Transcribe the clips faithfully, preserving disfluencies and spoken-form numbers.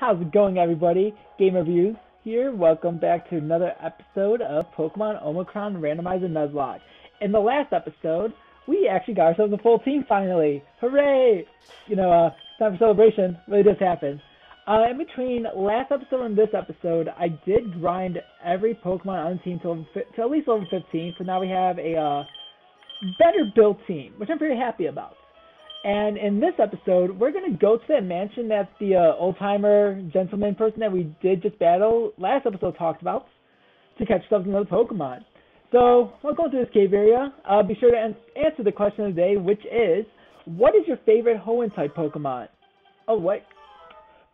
How's it going, everybody? Game Reviews here. Welcome back to another episode of Pokemon Omicron Randomizer Nuzlocke. In the last episode, we actually got ourselves a full team finally. Hooray! You know, uh, time for celebration. Really just happened. Uh, in between last episode and this episode, I did grind every Pokemon on the team to, to at least level fifteen, so now we have a uh, better built team, which I'm pretty happy about. And in this episode, we're going to go to that mansion that the uh, old-timer gentleman person that we did just battle last episode talked about to catch ourselves another Pokemon. So, we'll go through this cave area. Uh, be sure to an answer the question of the day, which is, what is your favorite Hoenn-type Pokemon? Oh, what?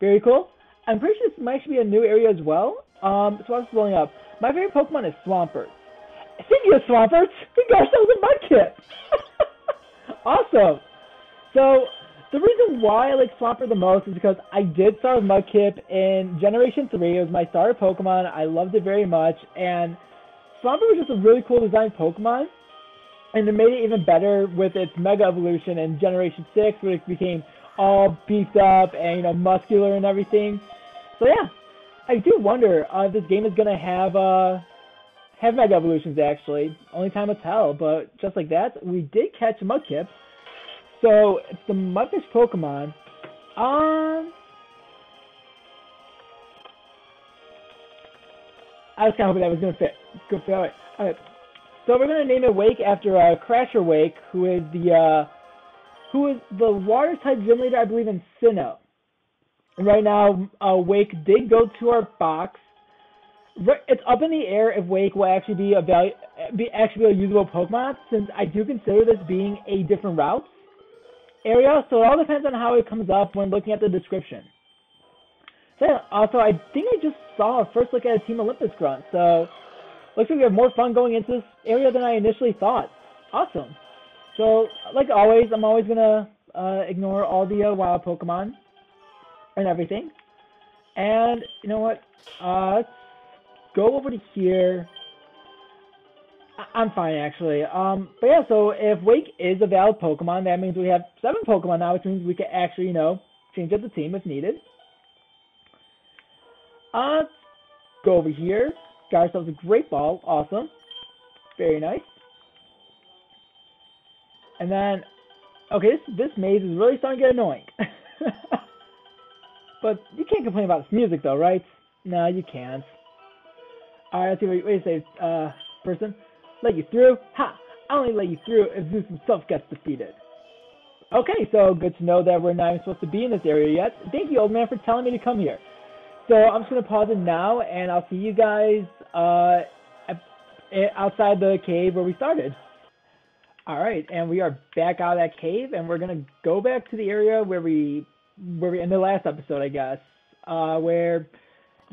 Very cool. I'm pretty sure this might actually be a new area as well. Um, so I was blowing up. My favorite Pokemon is Swampert. Speaking of Swampert, we got ourselves a Mudkip! Awesome! So, the reason why I like Swampert the most is because I did start with Mudkip in Generation three. It was my starter Pokemon. I loved it very much. And Swampert was just a really cool designed Pokemon. And it made it even better with its Mega Evolution in Generation six, where it became all beefed up and, you know, muscular and everything. So, yeah. I do wonder uh, if this game is going to have, uh, have Mega Evolutions, actually. Only time will tell. But just like that, we did catch Mudkip. So, it's the Mudfish Pokemon. Um, I was kind of hoping that was going to fit. Good for it. Alright. So, we're going to name it Wake after uh, Crasher Wake, who is the uh, who is the Water-type gym leader, I believe, in Sinnoh. Right now, uh, Wake did go to our box. It's up in the air if Wake will actually be a value, be actually a usable Pokemon, since I do consider this being a different route. Area, so it all depends on how it comes up when looking at the description. So yeah, also, I think I just saw a first look at a Team Olympus grunt, so looks like we have more fun going into this area than I initially thought. Awesome. So, like always, I'm always going to uh, ignore all the uh, wild Pokemon and everything. And, you know what, uh, let's go over to here. I'm fine, actually. Um, but yeah, so if Wake is a valid Pokemon, that means we have seven Pokemon now, which means we can actually, you know, change up the team if needed. Uh, let's go over here. Got ourselves a Great Ball. Awesome. Very nice. And then, okay, this, this maze is really starting to get annoying. But you can't complain about this music, though, right? No, you can't. Alright, let's see what you say, uh, person. Let you through? Ha! I only let you through if Zeus himself gets defeated. Okay, so good to know that we're not even supposed to be in this area yet. Thank you, old man, for telling me to come here. So I'm just going to pause it now, and I'll see you guys uh, outside the cave where we started. Alright, and we are back out of that cave, and we're going to go back to the area where we were in the last episode, I guess, uh, where...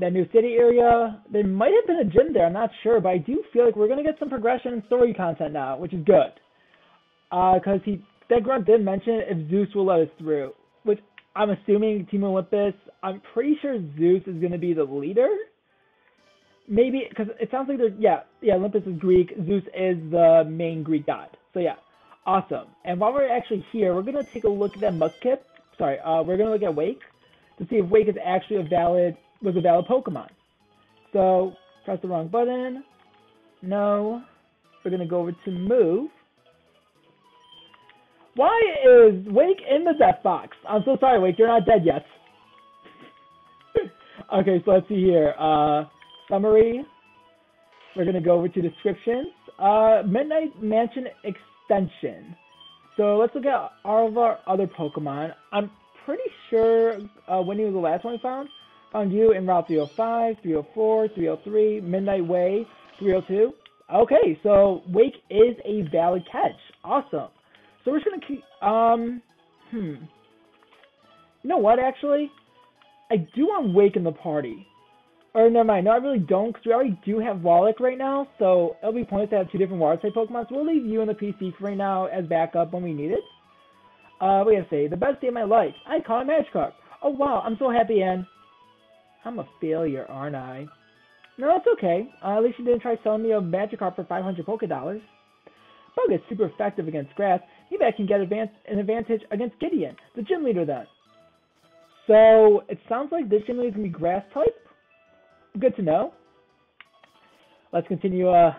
that new city area, there might have been a gym there, I'm not sure, but I do feel like we're going to get some progression and story content now, which is good. Because uh, that grunt did mention if Zeus will let us through, which I'm assuming Team Olympus, I'm pretty sure Zeus is going to be the leader. Maybe, because it sounds like they're, yeah, yeah, Olympus is Greek, Zeus is the main Greek god. So yeah, awesome. And while we're actually here, we're going to take a look at that Mudkip, sorry, uh, we're going to look at Wake, to see if Wake is actually a valid... was a valid Pokemon. So, press the wrong button. No. We're going to go over to move. Why is Wake in the death box? I'm so sorry, Wake. You're not dead yet. Okay, so let's see here. Uh, summary. We're going to go over to descriptions. Uh, Midnight Mansion Extension. So, let's look at all of our other Pokemon. I'm pretty sure uh, Whitney was the last one we found. Found you in Route three oh five, three oh four, three oh three, Midnight Way, three oh two. Okay, so Wake is a valid catch. Awesome. So we're just going to keep, um, hmm. You know what, actually? I do want Wake in the party. Or never mind, no, I really don't, because we already do have Wallach right now, so it'll be pointless to have two different Water-type Pokemon, so we'll leave you in the P C for right now as backup when we need it. Uh, wait a second, the best day of my life. I caught a Magikarp. Oh, wow, I'm so happy, Anne. I'm a failure, aren't I? No, it's okay. Uh, at least you didn't try selling me a Magikarp for five hundred Poké Dollars. Bug is super effective against grass. Maybe I can get advance an advantage against Gideon, the gym leader then. So it sounds like this simulator is going to be grass type. Good to know. Let's continue uh,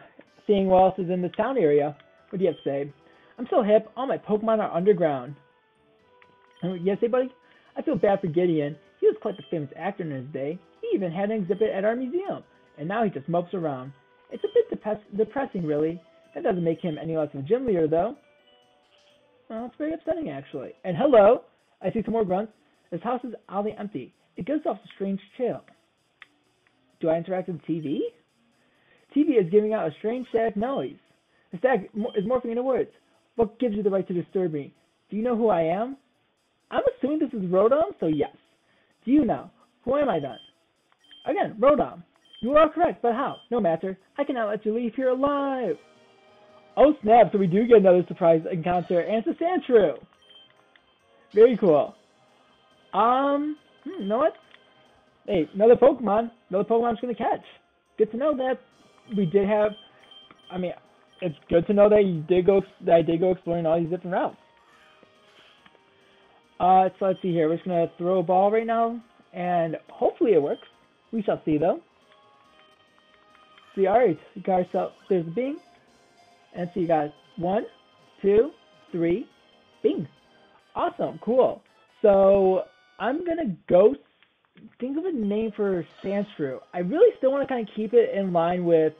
seeing what else is in the town area. What do you have to say? I'm so hip. All my Pokemon are underground. Yes, hey, buddy? I feel bad for Gideon. He was quite the famous actor in his day. He even had an exhibit at our museum, and now he just mopes around. It's a bit dep depressing, really. That doesn't make him any less of a gym leader, though. Well, it's very upsetting, actually. And hello! I see some more grunts. This house is oddly empty. It gives off a strange chill. Do I interact with T V? T V is giving out a strange static noise. The static is morphing into words. What gives you the right to disturb me? Do you know who I am? I'm assuming this is Rotom, so yes. Do you know? Who am I then? Again, Rotom. You are correct, but how? No matter. I cannot let you leave here alive. Oh snap, so we do get another surprise encounter, and it's a Sandshrew. Very cool. Um, hmm, you know what? Hey, another Pokemon. Another Pokemon's going to catch. Good to know that we did have, I mean, it's good to know that you did go, that I did go exploring all these different routes. Uh, so let's see here. We're just going to throw a ball right now, and hopefully it works. We shall see, though. See, all right. We got ourselves, there's a Bing. And so you got one, two, three, Bing. Awesome, cool. So I'm going to go think of a name for Sandshrew. I really still want to kind of keep it in line with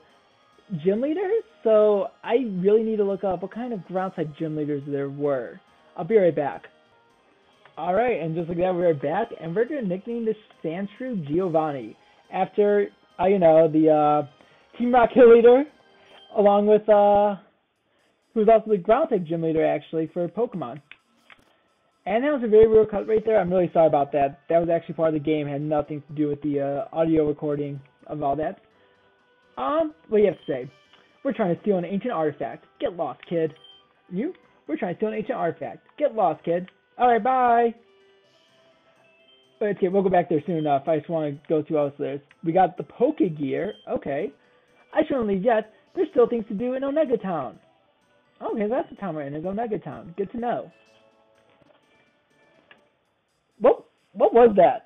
gym leaders, so I really need to look up what kind of ground type gym leaders there were. I'll be right back. All right, and just like that, we're back, and we're going to nickname this Sandshrew Giovanni after, uh, you know, the uh, Team Rocket leader, along with, uh, who's also the ground-type gym leader, actually, for Pokemon. And that was a very real cut right there. I'm really sorry about that. That was actually part of the game. It had nothing to do with the uh, audio recording of all that. Um, what do you have to say? We're trying to steal an ancient artifact. Get lost, kid. You? We're trying to steal an ancient artifact. Get lost, kid. Alright, bye! Okay, we'll go back there soon enough. I just want to go through all this. We got the Poke Gear. Okay. I shouldn't leave yet. There's still things to do in Omega Town. Okay, that's the town we're in, is Omega Town. Good to know. What, what was that?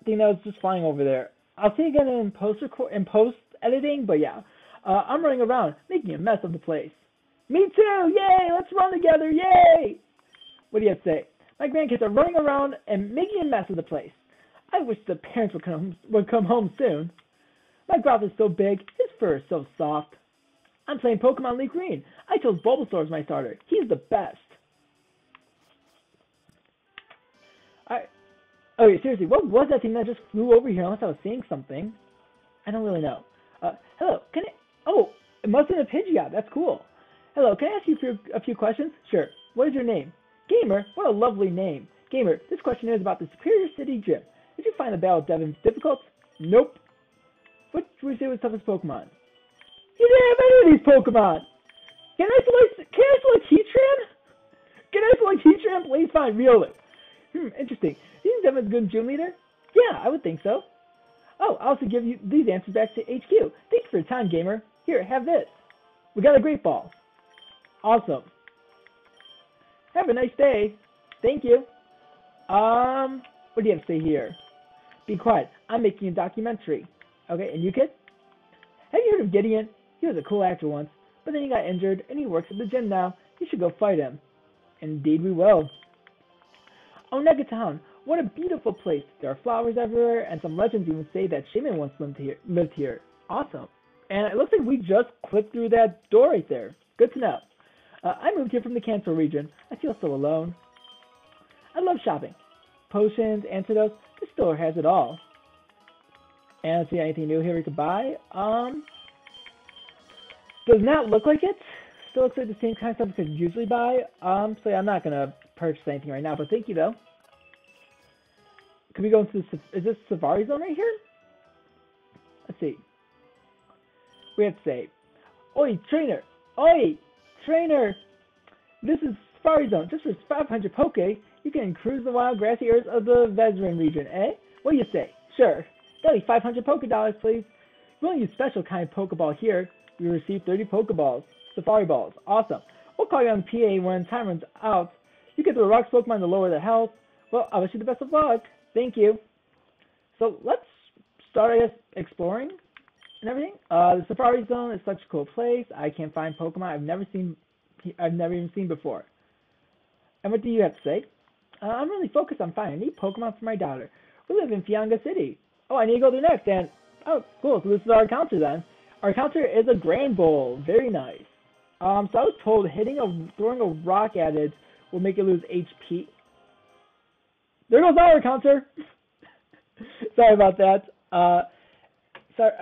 I think that was just flying over there. I'll see again in post, in post editing, but yeah. Uh, I'm running around, making a mess of the place. Me too! Yay! Let's run together! Yay! What do you have to say? My grandkids are running around and making a mess of the place. I wish the parents would come, would come home soon. My growth is so big, his fur is so soft. I'm playing Pokemon League Green. I chose Bulbasaur as my starter. He's the best. I, okay, seriously, what was that thing that just flew over here unless I was seeing something? I don't really know. Uh, hello, can I, oh, it must have been a Pidgeot. That's cool. Hello, can I ask you for a few questions? Sure. What is your name? Gamer, what a lovely name. Gamer, this question is about the Superior City Gym. Did you find the Battle of Devon difficult? Nope. What would you say was the toughest Pokemon? You didn't have any of these Pokemon! Can I select, can I select Heatran? Can I select Heatran? Please find Riolu. Hmm, interesting. Do you think Devon's a good gym leader? Yeah, I would think so. Oh, I'll also give you these answers back to H Q. Thank you for your time, Gamer. Here, have this. We got a great ball. Awesome. Have a nice day. Thank you. Um, what do you have to say here? Be quiet. I'm making a documentary. Okay, and you kid? Have you heard of Gideon? He was a cool actor once, but then he got injured and he works at the gym now. You should go fight him. Indeed we will. Omega Town. What a beautiful place. There are flowers everywhere, and some legends even say that Shaymin once lived here. Lived here. Awesome. And it looks like we just clipped through that door right there. Good to know. Uh, I moved here from the Cancer region. I feel so alone. I love shopping. Potions, antidotes, this store has it all. And let's see, anything new here we could buy? Um, does not look like it. Still looks like the same kind of stuff we could usually buy. Um, so yeah, I'm not going to purchase anything right now, but thank you though. Could we go into the, is this Savari Zone right here? Let's see. We have to say, Oi, trainer! Oi! Trainer, this is Safari Zone. Just for five hundred Poke, you can cruise the wild grassy areas of the Vesryn region, eh? What do you say? Sure. That'll be five hundred Poke dollars, please. We only use special kind of Pokeball here. We receive thirty Pokeballs. Safari Balls. Awesome. We'll call you on the P A when time runs out. You can throw rocks Pokemon to lower their health. Well, I wish you the best of luck. Thank you. So let's start, I guess, exploring and everything. Uh, the Safari Zone is such a cool place. I can find Pokemon I've never seen, I've never even seen before. And what do you have to say? Uh, I'm really focused on finding new Pokemon for my daughter. We live in Fionga City. Oh, I need to go there next. And oh, cool. So this is our encounter then. Our encounter is a Grand Bowl. Very nice. Um, so I was told hitting a throwing a rock at it will make it lose H P. There goes our encounter. Sorry about that. Uh, sorry.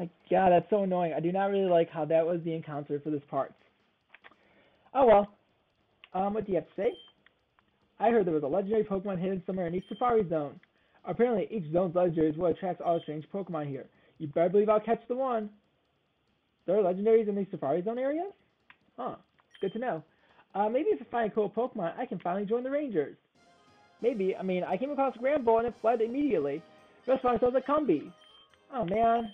My God, that's so annoying. I do not really like how that was the encounter for this part. Oh well. Um, what do you have to say? I heard there was a legendary Pokemon hidden somewhere in each Safari Zone. Apparently, each zone's legendary is what attracts all the strange Pokemon here. You better believe I'll catch the one. There are legendaries in these Safari Zone areas? Huh. Good to know. Uh, maybe if I find cool Pokemon, I can finally join the Rangers. Maybe. I mean, I came across Grand Bull and it fled immediately. Just found myself a Combee. Oh, man.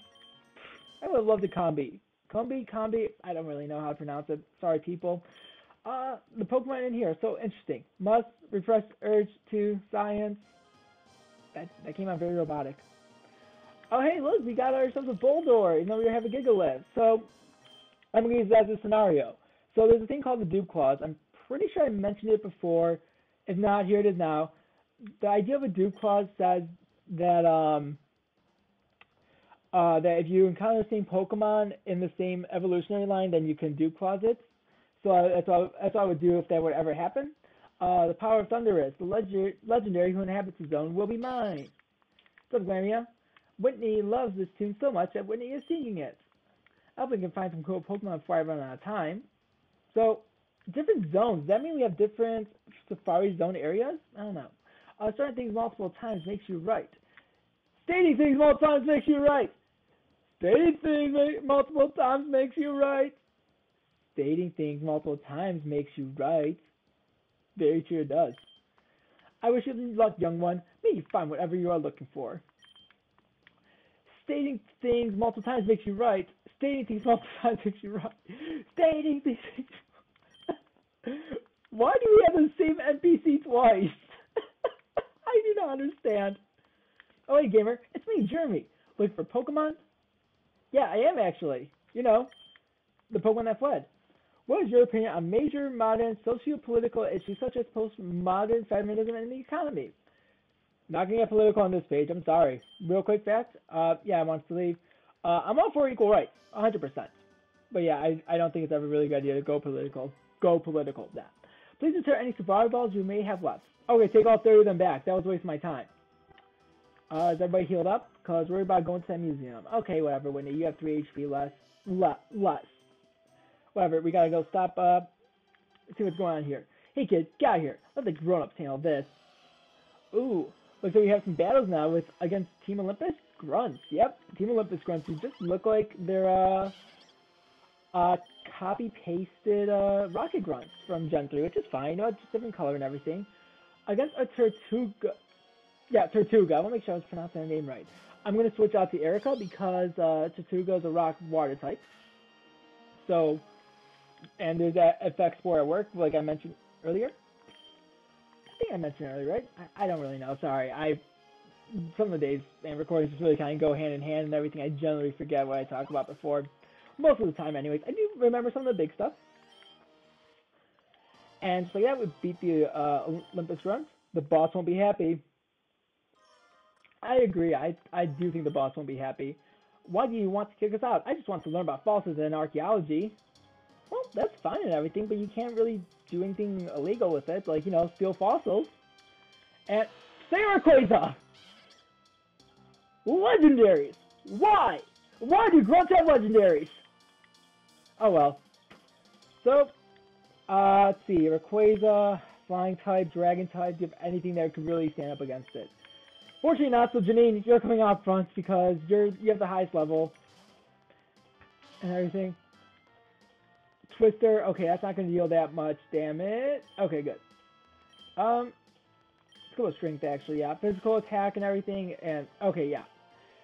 I would love the Combee. Combee, Combee. I don't really know how to pronounce it. Sorry, people. Uh, the Pokemon in here are so interesting. Must, refresh, urge, to, science. That, that came out very robotic. Oh, hey, look, we got ourselves a Bulldor, even though we have a Gigalib. So, I'm going to use that as a scenario. So, there's a thing called the dupe clause. I'm pretty sure I mentioned it before. If not, here it is now. The idea of a dupe clause says that, um, uh, that if you encounter the same Pokemon in the same evolutionary line, then you can dupe clause it. So that's what, that's what I would do if that would ever happen. Uh, the power of thunder is the legendary, legendary who inhabits the zone will be mine. So Glamia, Whitney loves this tune so much that Whitney is singing it. I hope we can find some cool Pokemon before I run out of time. So different zones. Does that mean we have different Safari Zone areas? I don't know. Uh, starting things multiple times makes you right. Stating things multiple times makes you right. Stating things multiple times makes you right. Stating things multiple times makes you right. Very sure it does. I wish you luck, young one. May you find whatever you are looking for. Stating things multiple times makes you right. Stating things multiple times makes you right. Stating things. Why do we have the same N P C twice? I do not understand. Oh, hey, gamer. It's me, Jeremy. Looking for Pokemon? Yeah, I am, actually. You know, the Pokemon that fled. What is your opinion on major modern socio-political issues such as postmodern feminism and the economy? Not going to get political on this page. I'm sorry. Real quick fact. Uh, yeah, I want to leave. Uh, I'm all for equal rights, one hundred percent. But yeah, I, I don't think it's ever really a good idea to go political. Go political. Nah. Please return any Safari balls you may have left. Okay, take all thirty of them back. That was a waste of my time. Uh, is everybody healed up? Because we're about going to that museum. Okay, whatever, Whitney. You have three H P less. Le less. Whatever, we gotta go stop, uh, see what's going on here. Hey kid, get out of here. Let the grown-ups handle this. Ooh, looks like we have some battles now with against Team Olympus Grunts. Yep, Team Olympus Grunts who just look like they're, uh, uh, copy-pasted, uh, Rocket Grunts from Gen three, which is fine. You know, it's just different color and everything. Against a Tortuga. Yeah, Tortuga. I want to make sure I was pronouncing the name right. I'm gonna switch out to Erica because, uh, Tortuga is a rock water type. So, and there's that effect spore at work, like I mentioned earlier. I think I mentioned earlier, right? I, I don't really know. Sorry. I some of the days and recordings just really kind of go hand in hand and everything. I generally forget what I talked about before. Most of the time, anyways. I do remember some of the big stuff. And just like that, we beat the uh, Olympus Grunts. The boss won't be happy. I agree. I, I do think the boss won't be happy. Why do you want to kick us out? I just want to learn about fossils and archaeology. Well, that's fine and everything, but you can't really do anything illegal with it, like, you know, steal fossils. And say Rayquaza! Legendaries! Why? Why do grunts have legendaries? Oh well. So, uh, let's see, Rayquaza, flying type, dragon type, do you have anything that could really stand up against it? Fortunately not, so Janine, you're coming out front because you're you have the highest level and everything. Twister, okay, that's not going to deal that much damage. Okay, good. Um, let's go with strength, actually, yeah. Physical attack and everything, and, okay, yeah.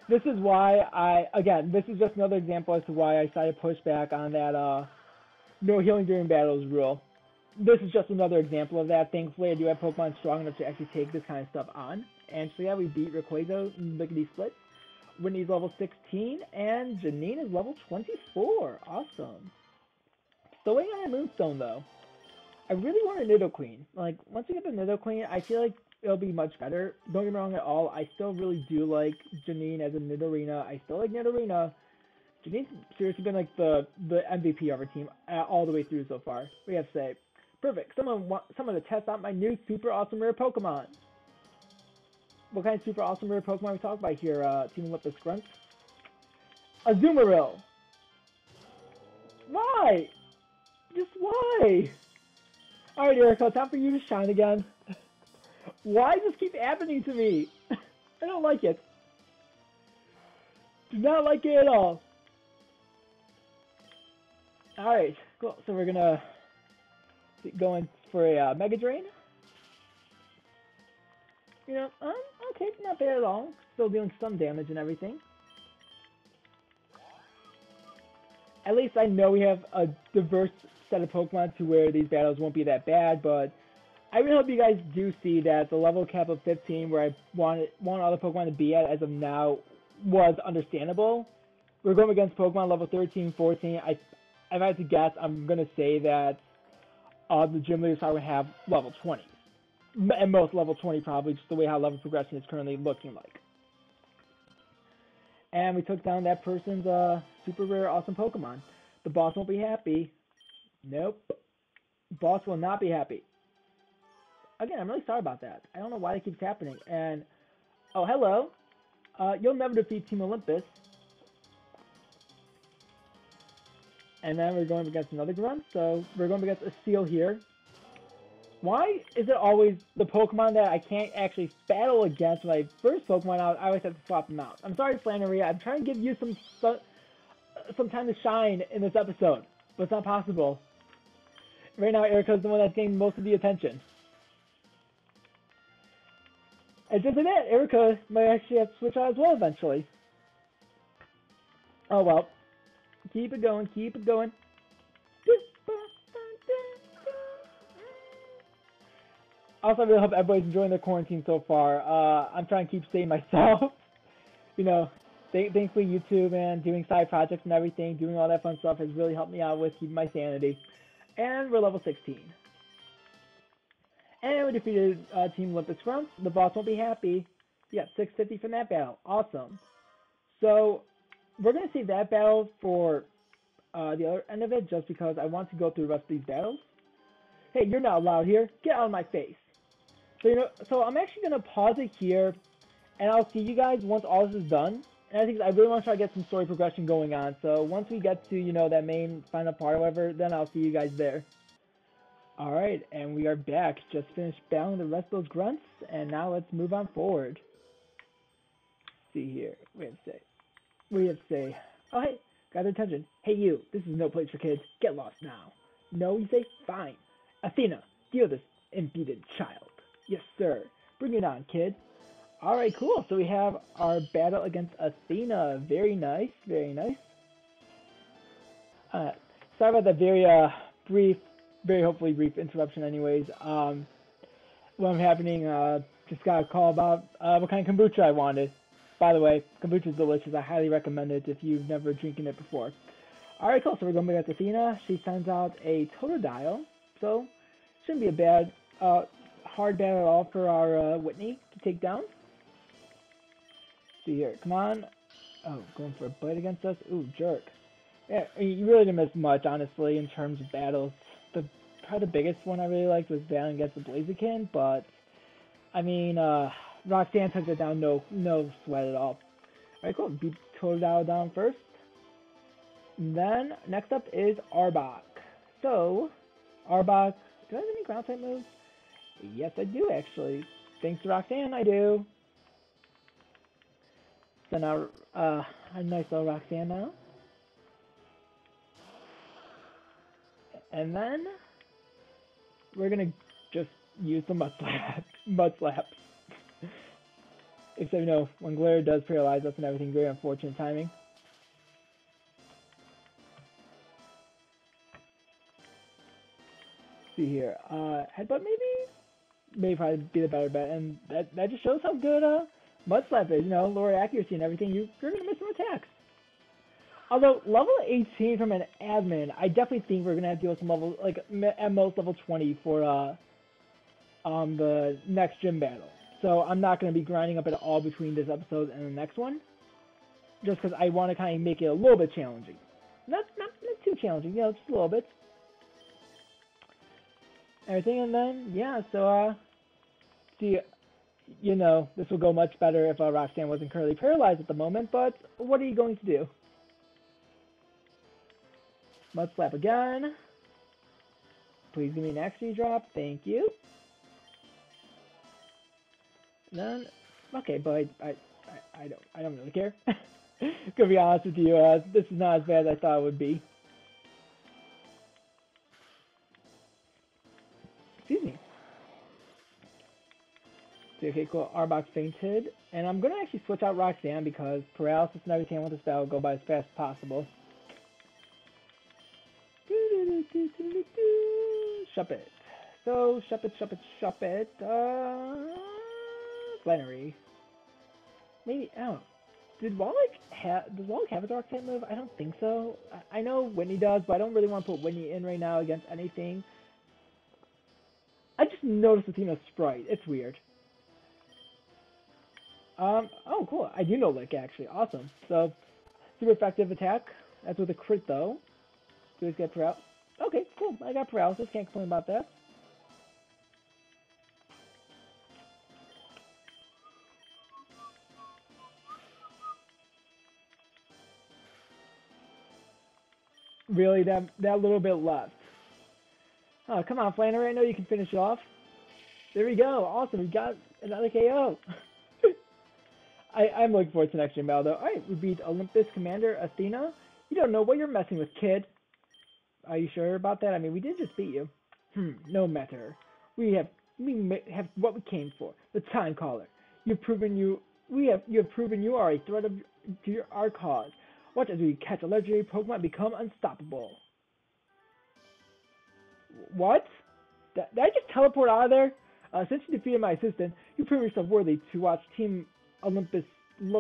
This is why I, again, this is just another example as to why I decided to push back on that, uh, no healing during battles rule. This is just another example of that. Thankfully, I do have Pokemon strong enough to actually take this kind of stuff on And so yeah, we beat Rayquaza in Lickety Splits. Whitney's level sixteen, and Janine is level twenty-four. Awesome. Still waiting on a Moonstone, though. I really want a Nidoqueen. Like, once we get the Nidoqueen, I feel like it'll be much better. Don't get me wrong at all. I still really do like Janine as a Nidorina. I still like Nidorina. Janine's seriously been like the, the M V P of our team uh, all the way through so far. We have to say. Perfect. Someone want someone to test out my new super awesome rare Pokemon. What kind of super awesome rare Pokemon are we talking about here, uh, Team Olympus Grunt? Azumarill! Why? Just why? Alright, Erica, time for you to shine again. Why does this keep happening to me? I don't like it. Do not like it at all. Alright, cool. So we're gonna going for a uh, Mega Drain. You know, um, okay, not bad at all. Still doing some damage and everything. At least I know we have a diverse set of Pokemon to where these battles won't be that bad, but I really hope you guys do see that the level cap of fifteen, where I wanted, want all the Pokemon to be at as of now, was understandable. We're going against Pokemon level thirteen, fourteen. I, if I had to guess, I'm going to say that Uh, the gym leaders probably have level twenty. At most level twenty, probably, just the way how level progression is currently looking like. And we took down that person's uh, super rare awesome Pokemon. The boss won't be happy. Nope. Boss will not be happy. Again, I'm really sorry about that. I don't know why that keeps happening. And, oh, hello. Uh, you'll never defeat Team Olympus. And then we're going against another grunt, so we're going against a seal here. Why is it always the Pokemon that I can't actually battle against when I first Pokemon out? I always have to swap them out. I'm sorry, Flanneria. I'm trying to give you some some time to shine in this episode, but it's not possible. Right now, Erica's the one that's getting most of the attention. And just like that, Erica might actually have to switch out as well eventually. Oh well. Keep it going, keep it going. Also, I really hope everybody's enjoying their quarantine so far. Uh, I'm trying to keep staying myself. You know, th thankfully YouTube and doing side projects and everything, doing all that fun stuff has really helped me out with keeping my sanity. And we're level sixteen. And we defeated uh, Team Olympus Grunts. The boss won't be happy. We got six fifty from that battle. Awesome. So we're going to save that battle for uh, the other end of it, just because I want to go through the rest of these battles. Hey, you're not allowed here. Get out of my face. So, you know, so I'm actually going to pause it here, and I'll see you guys once all this is done. And I think I really want to try to get some story progression going on. So once we get to, you know, that main final part, however, then I'll see you guys there. All right, and we are back. Just finished battling the rest of those grunts, and now let's move on forward. Let's see here. Wait a sec. We have to say, oh hey, got their attention. Hey you, this is no place for kids. Get lost now. No, you say? Fine. Athena, deal this impudent child. Yes, sir. Bring it on, kid. Alright, cool. So we have our battle against Athena. Very nice, very nice. Uh, sorry about that very uh, brief, very hopefully brief interruption anyways. Um, what I'm happening, uh, just got a call about uh, what kind of kombucha I wanted. By the way, kombucha is delicious. I highly recommend it if you've never drinking it before. Alright, cool. So we're going to be at Athena. She sends out a Totodile. So, shouldn't be a bad, uh, hard battle at all for our uh, Whitney to take down. Let's see here. Come on. Oh, going for a bite against us. Ooh, jerk. Yeah, you really didn't miss much, honestly, in terms of battles. The, probably the biggest one I really liked was battling against the Blaziken, but, I mean, uh... Roxanne took it down, no no sweat at all. Alright, cool. Beat Totodile down first. And then, next up is Arbok. So, Arbok, do I have any ground type moves? Yes, I do, actually. Thanks to Roxanne, I do. So now, uh, a nice little Roxanne now. And then, we're gonna just use the Mud Slap. Mud Slap. Except, you know, when Glare does paralyze us and everything, very unfortunate timing. Let's see here. Uh, headbutt, maybe? may probably be the better bet, and that that just shows how good uh Mud Slap is. You know, lower accuracy and everything. You, you're gonna miss some attacks. Although level eighteen from an admin, I definitely think we're gonna have to deal with some level, like at most level twenty for uh um the next gym battle. So I'm not gonna be grinding up at all between this episode and the next one, just because I want to kind of make it a little bit challenging. Not not not too challenging, you know, just a little bit. Everything, and then yeah, so uh, see, you know, this will go much better if uh, Roxanne wasn't currently paralyzed at the moment. But what are you going to do? Mud Slap again. Please give me an X P drop. Thank you. None. Okay, but I, I, I don't, I don't really care. Gonna be honest with you, uh, this is not as bad as I thought it would be. Excuse me. Okay, cool. Arbok fainted, and I'm gonna actually switch out Roxanne because paralysis and everything with this battle go by as fast as possible. Shuppet. So Shuppet, Shuppet, Shuppet. Uh, Flannery. Maybe I don't know. Did Wallach have does Wallach have a dark type move? I don't think so. I, I know Whitney does, but I don't really want to put Whitney in right now against anything. I just noticed Athena's sprite. It's weird. Um. Oh, cool. I do know Lick actually. Awesome. So, super effective attack. That's with a crit though. Do we get paralysis? Okay, cool. I got paralysis. Can't complain about that. Really, that that little bit left. Oh, come on, Flannery. I know you can finish off. There we go. Awesome. We got another K O. I, I'm looking forward to the next gym battle, though. All right, we beat Olympus Commander Athena. You don't know what you're messing with, kid. Are you sure about that? I mean, we did just beat you. Hmm, no matter. We have we have what we came for. The Time Caller. You've proven you we have you have proven you are a threat of, to your, our cause. Watch as we catch a legendary Pokemon and become unstoppable. What? Did I just teleport out of there? Uh, since you defeated my assistant, you prove yourself worthy to watch Team Olympus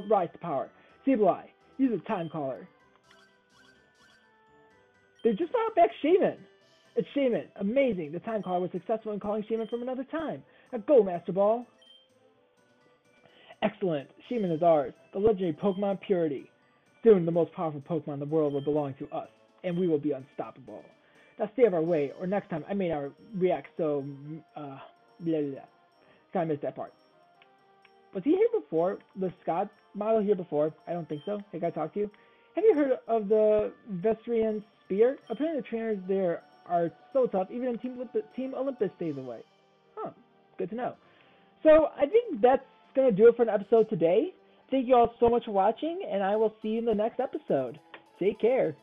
rise to power. Sibylai, use a Time Caller. They just brought back Shaymin. It's Shaymin. Amazing. The Time Caller was successful in calling Shaymin from another time. Now go, Master Ball. Excellent. Shaymin is ours. The legendary Pokemon Purity. Soon, the most powerful Pokemon in the world will belong to us, and we will be unstoppable. Now stay out of our way, or next time I may not react so, uh, blah, blah. Kind of missed that part. Was he here before? The Scott model here before? I don't think so. Hey, can I talk to you? Have you heard of the Vestrian spear? Apparently the trainers there are so tough, even in Team Olympus, Team Olympus stays away. Huh. Good to know. So, I think that's going to do it for an episode today. Thank you all so much for watching, and I will see you in the next episode. Take care.